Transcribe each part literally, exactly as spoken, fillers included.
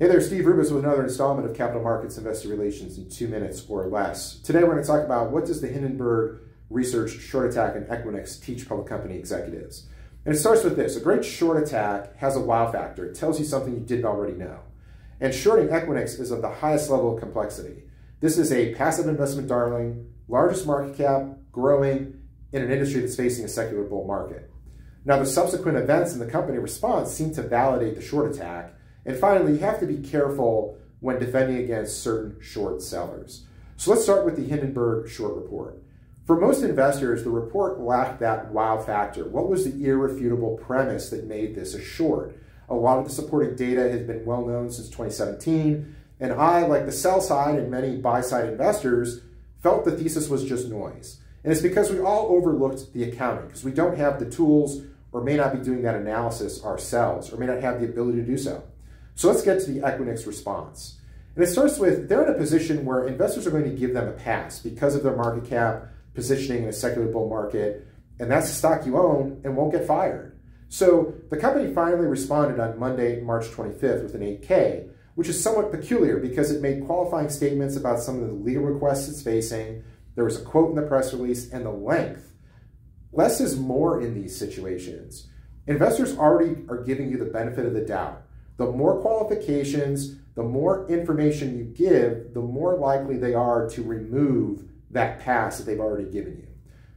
Hey there, Steve Rubis with another installment of Capital Markets Investor Relations in two minutes or less. Today we're going to talk about what does the Hindenburg Research short attack and Equinix teach public company executives. And it starts with this. A great short attack has a wow factor. It tells you something you didn't already know. And shorting Equinix is of the highest level of complexity. This is a passive investment darling, largest market cap, growing, in an industry that's facing a secular bull market. Now the subsequent events in the company response seem to validate the short attack. And finally, you have to be careful when defending against certain short sellers. So let's start with the Hindenburg short report. For most investors, the report lacked that wow factor. What was the irrefutable premise that made this a short? A lot of the supporting data has been well known since twenty seventeen, and I, like the sell side and many buy side investors, felt the thesis was just noise. And it's because we all overlooked the accounting, because we don't have the tools or may not be doing that analysis ourselves, or may not have the ability to do so. So let's get to the Equinix response. And it starts with, they're in a position where investors are going to give them a pass because of their market cap, positioning in a secular bull market, and that's a stock you own and won't get fired. So the company finally responded on Monday, March twenty-fifth with an eight K, which is somewhat peculiar because it made qualifying statements about some of the legal requests it's facing. There was a quote in the press release and the length. Less is more in these situations. Investors already are giving you the benefit of the doubt. The more qualifications, the more information you give, the more likely they are to remove that pass that they've already given you.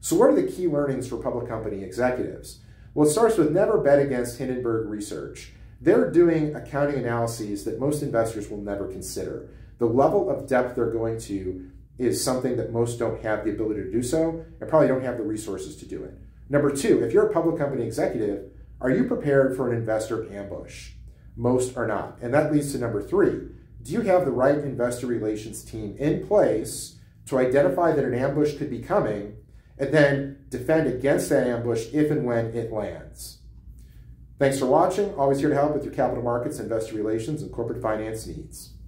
So what are the key learnings for public company executives? Well, it starts with never bet against Hindenburg Research. They're doing accounting analyses that most investors will never consider. The level of depth they're going to is something that most don't have the ability to do so, and probably don't have the resources to do it. Number two, if you're a public company executive, are you prepared for an investor ambush? Most are not. And that leads to number three. Do you have the right investor relations team in place to identify that an ambush could be coming and then defend against that ambush if and when it lands? Thanks for watching. Always here to help with your capital markets, investor relations, and corporate finance needs.